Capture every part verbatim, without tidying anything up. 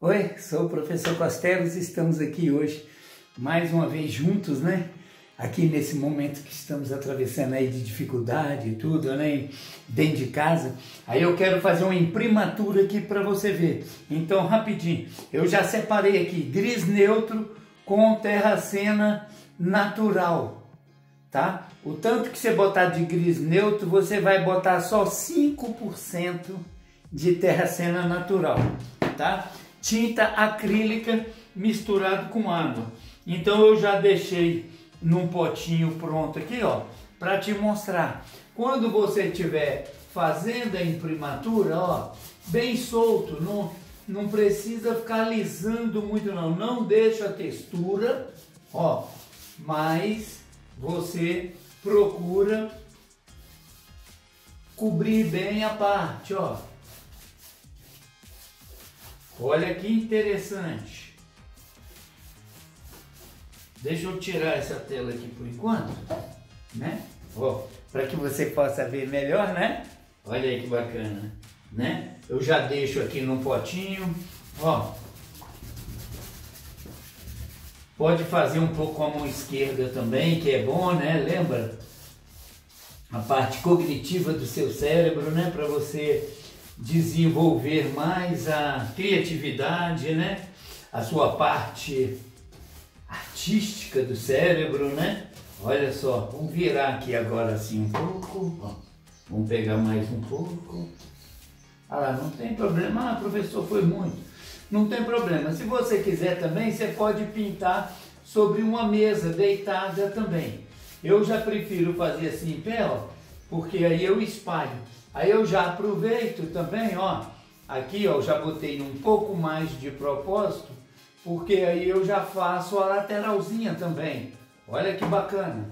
Oi, sou o professor Costerus e estamos aqui hoje mais uma vez juntos, né? Aqui nesse momento que estamos atravessando aí de dificuldade e tudo, né? Dentro de casa. Aí eu quero fazer uma imprimatura aqui para você ver. Então, rapidinho, eu já separei aqui gris neutro com terra-sena natural, tá? O tanto que você botar de gris neutro, você vai botar só cinco por cento de terra-sena natural, tá? Tinta acrílica misturado com água. Então eu já deixei num potinho pronto aqui, ó, para te mostrar. Quando você estiver fazendo a imprimatura, ó, bem solto, não, não precisa ficar alisando muito não, não deixa a textura, ó, mas você procura cobrir bem a parte, ó. Olha que interessante. Deixa eu tirar essa tela aqui por enquanto, né? Ó, para que você possa ver melhor, né? Olha aí que bacana, né? Eu já deixo aqui num potinho, ó. Pode fazer um pouco com a mão esquerda também, que é bom, né? Lembra? A parte cognitiva do seu cérebro, né? Para você desenvolver mais a criatividade, né? A sua parte artística do cérebro, né? Olha só, vamos virar aqui agora assim um pouco, ó. Vamos pegar mais um pouco. Ah lá, não tem problema, ah, professor, foi muito. Não tem problema, se você quiser também, você pode pintar sobre uma mesa, deitada também. Eu já prefiro fazer assim em pé, ó, porque aí eu espalho. Aí eu já aproveito também, ó, aqui ó, eu já botei um pouco mais de propósito, porque aí eu já faço a lateralzinha também. Olha que bacana.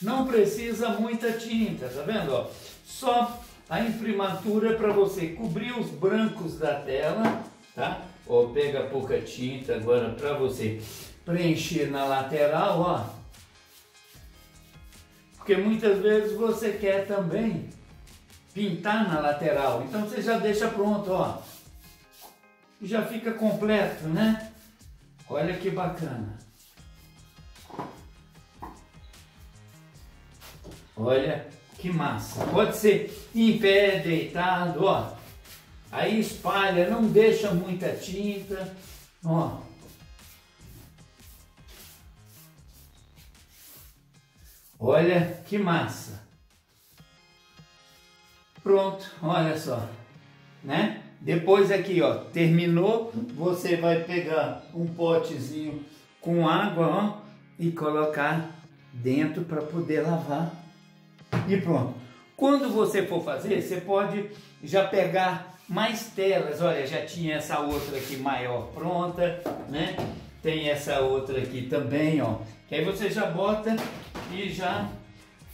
Não precisa muita tinta, tá vendo, ó? Só a imprimatura para você cobrir os brancos da tela, tá? Ó, pega pouca tinta agora para você preencher na lateral, ó. Porque muitas vezes você quer também pintar na lateral. Então você já deixa pronto, ó. Já fica completo, né? Olha que bacana. Olha que massa. Pode ser em pé, deitado, ó. Aí espalha, não deixa muita tinta, ó. Olha que massa. Pronto, olha só, né? Depois aqui, ó, terminou, você vai pegar um potezinho com água, ó, e colocar dentro para poder lavar. E pronto. Quando você for fazer, você pode já pegar mais telas. Olha, já tinha essa outra aqui maior pronta, né? Tem essa outra aqui também, ó. Que aí você já bota e já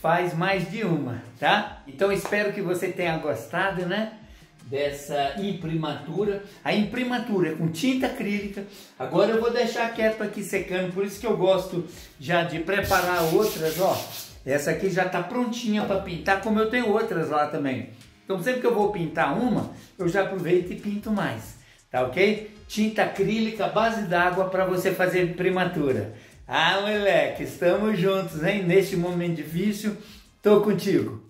faz mais de uma, tá? Então espero que você tenha gostado, né? Dessa imprimatura. A imprimatura é com tinta acrílica. Agora eu vou deixar quieto aqui secando, por isso que eu gosto já de preparar outras, ó. Essa aqui já tá prontinha para pintar, como eu tenho outras lá também. Então sempre que eu vou pintar uma, eu já aproveito e pinto mais, tá ok? Tinta acrílica, base d'água para você fazer imprimatura. Ah, moleque, estamos juntos, hein? Neste momento difícil, tô contigo.